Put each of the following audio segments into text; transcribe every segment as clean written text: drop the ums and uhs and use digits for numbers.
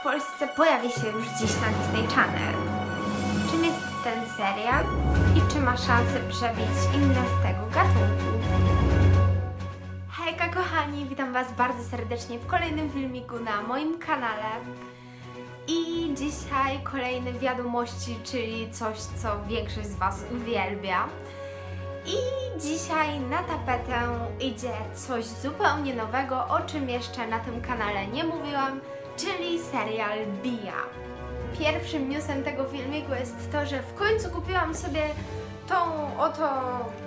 w Polsce pojawi się już dziś na Disney Channel. Czym jest ten serial i czy ma szansę przebić inne z tego gatunku? Hejka kochani, witam was bardzo serdecznie w kolejnym filmiku na moim kanale. I dzisiaj kolejne wiadomości, czyli coś, co większość z was uwielbia. I dzisiaj na tapetę idzie coś zupełnie nowego, o czym jeszcze na tym kanale nie mówiłam, czyli serial Bia. Pierwszym newsem tego filmiku jest to, że w końcu kupiłam sobie tą oto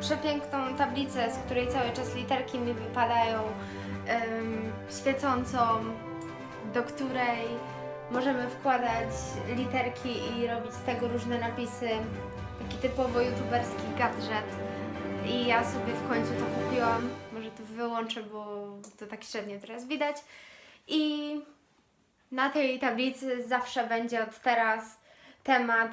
przepiękną tablicę, z której cały czas literki mi wypadają, świecącą, do której możemy wkładać literki i robić z tego różne napisy. Taki typowo youtuberski gadżet. I ja sobie w końcu to kupiłam. Może to wyłączę, bo to tak średnio teraz widać. I na tej tablicy zawsze będzie od teraz temat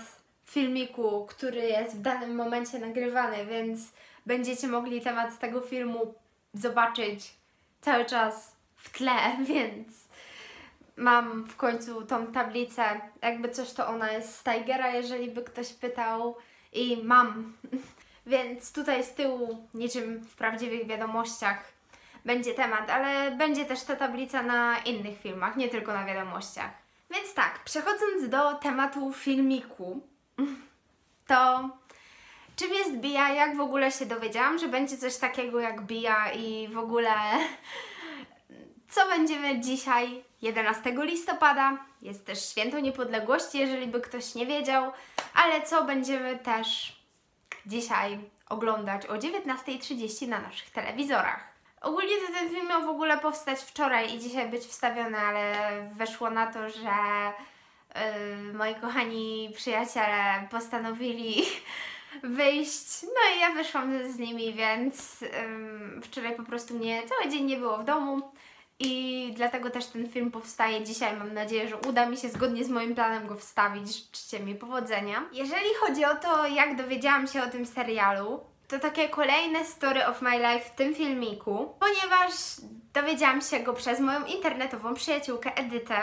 filmiku, który jest w danym momencie nagrywany, więc będziecie mogli temat tego filmu zobaczyć cały czas w tle, więc mam w końcu tą tablicę. Jakby coś, to ona jest z Taigera, jeżeli by ktoś pytał, i mam. Więc tutaj z tyłu, niczym w prawdziwych wiadomościach, będzie temat, ale będzie też ta tablica na innych filmach, nie tylko na wiadomościach. Więc tak, przechodząc do tematu filmiku, to czym jest Bia? Jak w ogóle się dowiedziałam, że będzie coś takiego jak Bia i w ogóle co będziemy dzisiaj, 11 listopada, jest też Święto Niepodległości, jeżeli by ktoś nie wiedział, ale co będziemy też dzisiaj oglądać o 19:30 na naszych telewizorach. Ogólnie to ten film miał w ogóle powstać wczoraj i dzisiaj być wstawiony, ale weszło na to, że moi kochani przyjaciele postanowili wyjść, no i ja wyszłam z nimi, więc wczoraj po prostu mnie cały dzień nie było w domu. I dlatego też ten film powstaje dzisiaj. Mam nadzieję, że uda mi się zgodnie z moim planem go wstawić. Życzcie mi powodzenia. Jeżeli chodzi o to, jak dowiedziałam się o tym serialu, to takie kolejne story of my life w tym filmiku, ponieważ dowiedziałam się go przez moją internetową przyjaciółkę Edytę,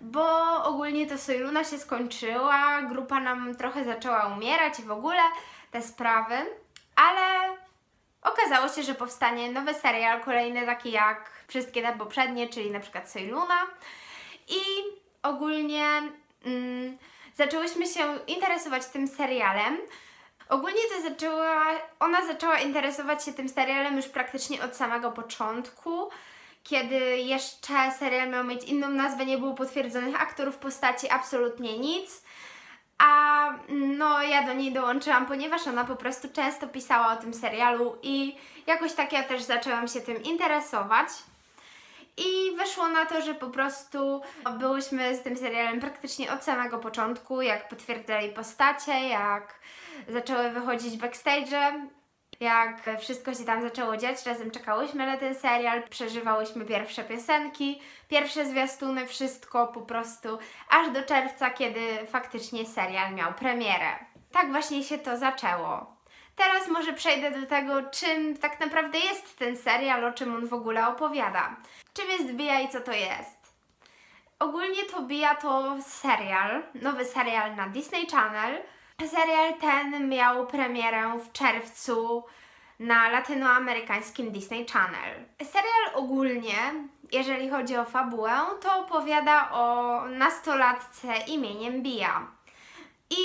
bo ogólnie to Soy Luna się skończyła, grupa nam trochę zaczęła umierać i w ogóle te sprawy, ale okazało się, że powstanie nowy serial, kolejny taki jak wszystkie te poprzednie, czyli na przykład Soy Luna. I ogólnie zaczęłyśmy się interesować tym serialem. Ogólnie to ona zaczęła interesować się tym serialem już praktycznie od samego początku, kiedy jeszcze serial miał mieć inną nazwę, nie było potwierdzonych aktorów, postaci, absolutnie nic. A no ja do niej dołączyłam, ponieważ ona po prostu często pisała o tym serialu i jakoś tak ja też zaczęłam się tym interesować. I wyszło na to, że po prostu byłyśmy z tym serialem praktycznie od samego początku, jak potwierdzali postacie, jak zaczęły wychodzić backstage'e, jak wszystko się tam zaczęło dziać. Razem czekałyśmy na ten serial, przeżywałyśmy pierwsze piosenki, pierwsze zwiastuny, wszystko po prostu aż do czerwca, kiedy faktycznie serial miał premierę. Tak właśnie się to zaczęło. Teraz może przejdę do tego, czym tak naprawdę jest ten serial, o czym on w ogóle opowiada. Czym jest Bia i co to jest? Ogólnie to Bia to serial, nowy serial na Disney Channel. Serial ten miał premierę w czerwcu na latynoamerykańskim Disney Channel. Serial ogólnie, jeżeli chodzi o fabułę, to opowiada o nastolatce imieniem Bia. I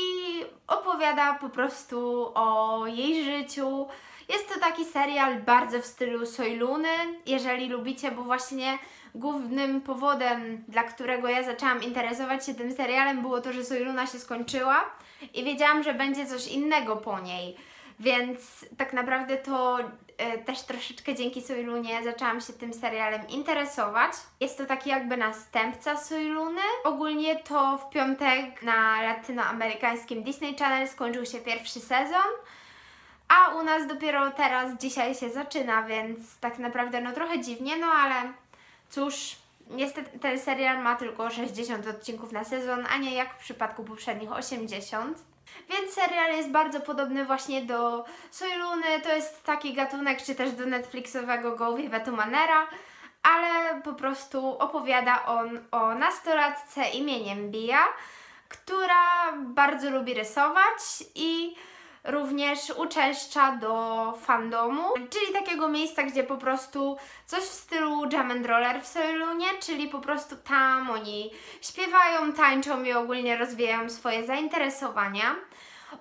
opowiada po prostu o jej życiu. Jest to taki serial bardzo w stylu Soy Luny, jeżeli lubicie, bo właśnie głównym powodem, dla którego ja zaczęłam interesować się tym serialem, było to, że Soy Luna się skończyła i wiedziałam, że będzie coś innego po niej, więc tak naprawdę to też troszeczkę dzięki Soy Lunie zaczęłam się tym serialem interesować. Jest to taki jakby następca Soy Luny. Ogólnie to w piątek na latynoamerykańskim Disney Channel skończył się pierwszy sezon, a u nas dopiero teraz, dzisiaj się zaczyna, więc tak naprawdę no trochę dziwnie, no ale cóż, niestety ten serial ma tylko 60 odcinków na sezon, a nie jak w przypadku poprzednich 80. Więc serial jest bardzo podobny właśnie do Soy Luny, to jest taki gatunek, czy też do Netflixowego Go! Vive a Tu Manera, ale po prostu opowiada on o nastolatce imieniem Bia, która bardzo lubi rysować i również uczęszcza do fandomu, czyli takiego miejsca, gdzie po prostu coś w stylu jam and roller w Soy Lunie, czyli po prostu tam oni śpiewają, tańczą i ogólnie rozwijają swoje zainteresowania.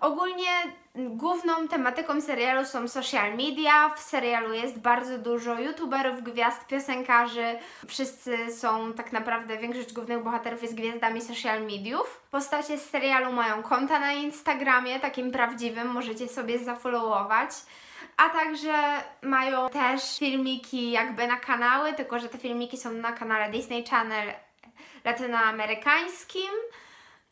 Ogólnie główną tematyką serialu są social media, w serialu jest bardzo dużo youtuberów, gwiazd, piosenkarzy, wszyscy są tak naprawdę, większość głównych bohaterów jest gwiazdami social mediów. Postacie z serialu mają konta na Instagramie, takim prawdziwym, możecie sobie zafollowować, a także mają też filmiki jakby na kanały, tylko że te filmiki są na kanale Disney Channel latynoamerykańskim.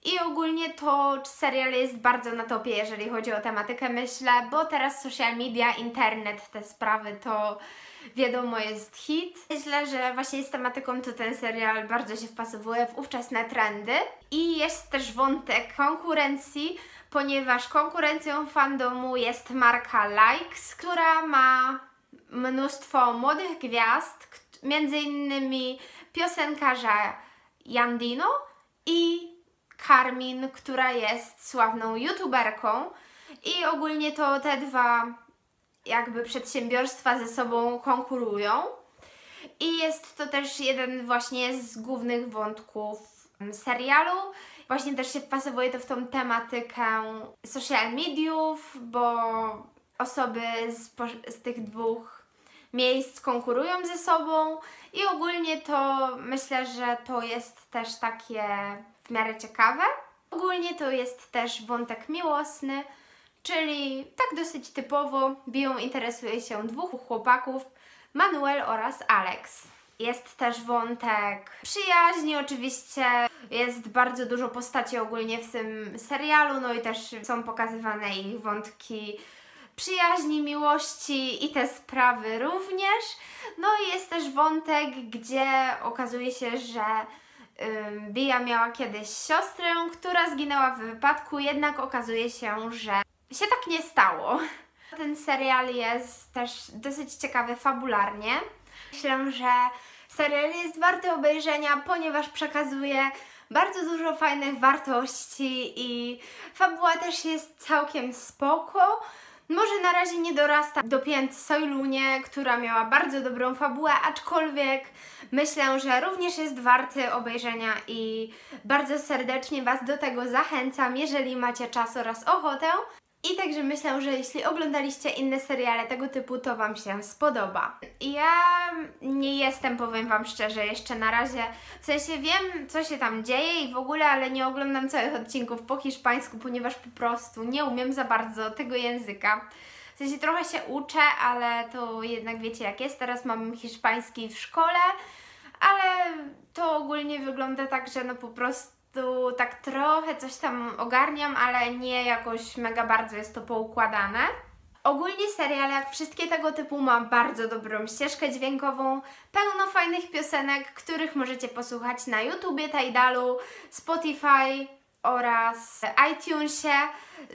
I ogólnie to serial jest bardzo na topie, jeżeli chodzi o tematykę, myślę, bo teraz social media, internet, te sprawy, to wiadomo, jest hit. Myślę, że właśnie z tematyką to ten serial bardzo się wpasowuje w ówczesne trendy. I jest też wątek konkurencji, ponieważ konkurencją fandomu jest marka Likes, która ma mnóstwo młodych gwiazd, m.in. piosenkarza Jandino i Karmin, która jest sławną youtuberką, i ogólnie to te dwa jakby przedsiębiorstwa ze sobą konkurują i jest to też jeden właśnie z głównych wątków serialu. Właśnie też się wpasowuje to w tą tematykę social mediów, bo osoby z tych dwóch miejsc konkurują ze sobą i ogólnie to myślę, że to jest też takie w miarę ciekawe. Ogólnie to jest też wątek miłosny, czyli tak dosyć typowo Bią interesuje się dwóch chłopaków, Manuel oraz Alex. Jest też wątek przyjaźni, oczywiście jest bardzo dużo postaci ogólnie w tym serialu, no i też są pokazywane ich wątki przyjaźni, miłości i te sprawy również. No i jest też wątek, gdzie okazuje się, że Bia miała kiedyś siostrę, która zginęła w wypadku, jednak okazuje się, że się tak nie stało. Ten serial jest też dosyć ciekawy fabularnie. Myślę, że serial jest warty obejrzenia, ponieważ przekazuje bardzo dużo fajnych wartości i fabuła też jest całkiem spoko. Może na razie nie dorasta do pięt Soy Lunie, która miała bardzo dobrą fabułę, aczkolwiek myślę, że również jest warty obejrzenia i bardzo serdecznie Was do tego zachęcam, jeżeli macie czas oraz ochotę. I także myślę, że jeśli oglądaliście inne seriale tego typu, to Wam się spodoba. Ja nie jestem, powiem Wam szczerze, jeszcze na razie, w sensie wiem, co się tam dzieje i w ogóle, ale nie oglądam całych odcinków po hiszpańsku, ponieważ po prostu nie umiem za bardzo tego języka. W sensie trochę się uczę, ale to jednak wiecie jak jest, teraz mam hiszpański w szkole, ale to ogólnie wygląda tak, że no po prostu tu tak trochę coś tam ogarniam, ale nie jakoś mega bardzo jest to poukładane. Ogólnie serial, jak wszystkie tego typu, ma bardzo dobrą ścieżkę dźwiękową, pełno fajnych piosenek, których możecie posłuchać na YouTubie, Tidalu, Spotify oraz iTunesie.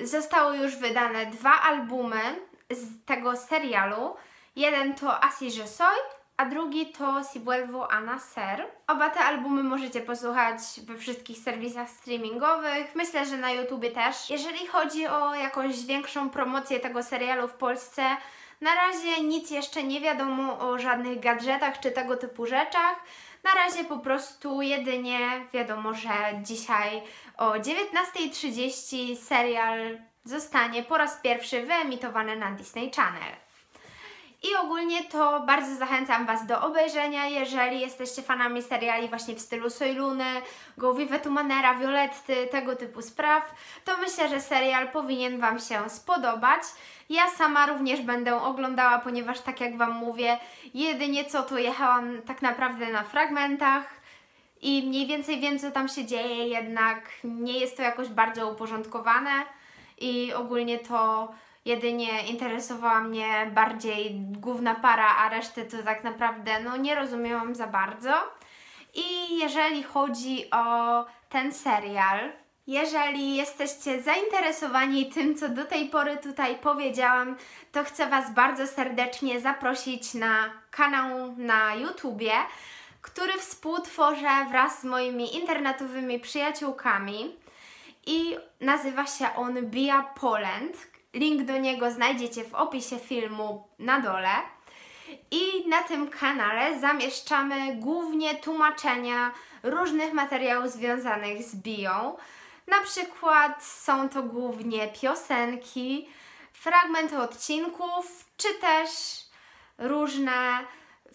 Zostały już wydane 2 albumy z tego serialu. Jeden to Así yo soy, a drugi to Si Vuelvo a Nacer. Oba te albumy możecie posłuchać we wszystkich serwisach streamingowych, myślę, że na YouTubie też. Jeżeli chodzi o jakąś większą promocję tego serialu w Polsce, na razie nic jeszcze nie wiadomo o żadnych gadżetach czy tego typu rzeczach. Na razie po prostu jedynie wiadomo, że dzisiaj o 19:30 serial zostanie po raz pierwszy wyemitowany na Disney Channel. I ogólnie to bardzo zachęcam Was do obejrzenia, jeżeli jesteście fanami seriali właśnie w stylu Soy Luny, Go! Vive a Tu Manera, Violetty, tego typu spraw, to myślę, że serial powinien Wam się spodobać. Ja sama również będę oglądała, ponieważ tak jak Wam mówię, jedynie co to jechałam tak naprawdę na fragmentach i mniej więcej wiem, co tam się dzieje, jednak nie jest to jakoś bardzo uporządkowane i ogólnie to jedynie interesowała mnie bardziej główna para, a resztę to tak naprawdę no nie rozumiałam za bardzo. I jeżeli chodzi o ten serial, Jeżeli jesteście zainteresowani tym, co do tej pory tutaj powiedziałam, to chcę Was bardzo serdecznie zaprosić na kanał na YouTubie, który współtworzę wraz z moimi internetowymi przyjaciółkami i nazywa się on Bia Poland. Link do niego znajdziecie w opisie filmu na dole. I na tym kanale zamieszczamy głównie tłumaczenia różnych materiałów związanych z bią. Na przykład są to głównie piosenki, fragmenty odcinków, czy też różne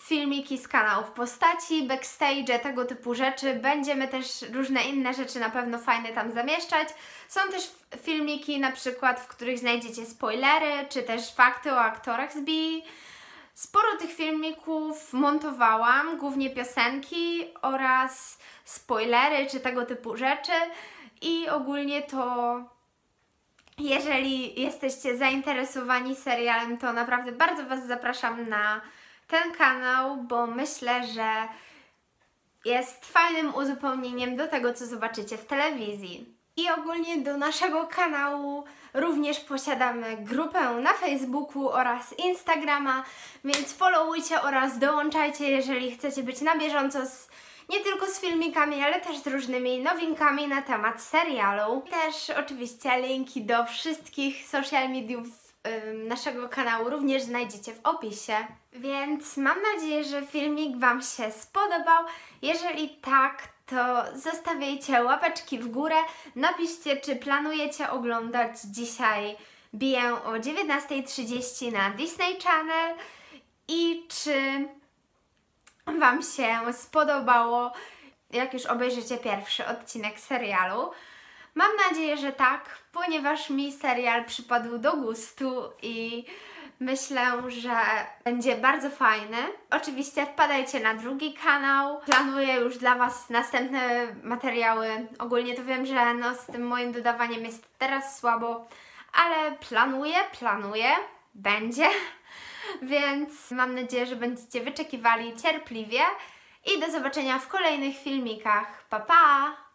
filmiki z kanałów postaci, backstage, tego typu rzeczy. Będziemy też różne inne rzeczy na pewno fajne tam zamieszczać. Są też filmiki, na przykład, w których znajdziecie spoilery, czy też fakty o aktorach z Bii. Sporo tych filmików montowałam, głównie piosenki oraz spoilery, czy tego typu rzeczy. I ogólnie to, jeżeli jesteście zainteresowani serialem, to naprawdę bardzo Was zapraszam na ten kanał, bo myślę, że jest fajnym uzupełnieniem do tego, co zobaczycie w telewizji. I ogólnie do naszego kanału również posiadamy grupę na Facebooku oraz Instagrama, więc followujcie oraz dołączajcie, jeżeli chcecie być na bieżąco nie tylko z filmikami, ale też z różnymi nowinkami na temat serialu. I też oczywiście linki do wszystkich social mediów naszego kanału również znajdziecie w opisie. Więc mam nadzieję, że filmik Wam się spodobał. Jeżeli tak, to zostawiajcie łapeczki w górę. Napiszcie, czy planujecie oglądać dzisiaj Bię o 19:30 na Disney Channel i czy Wam się spodobało, jak już obejrzycie pierwszy odcinek serialu. Mam nadzieję, że tak, ponieważ mi serial przypadł do gustu i myślę, że będzie bardzo fajny. Oczywiście wpadajcie na drugi kanał, planuję już dla Was następne materiały. Ogólnie to wiem, że no z tym moim dodawaniem jest teraz słabo, ale planuję, będzie. Więc mam nadzieję, że będziecie wyczekiwali cierpliwie i do zobaczenia w kolejnych filmikach. Pa, pa!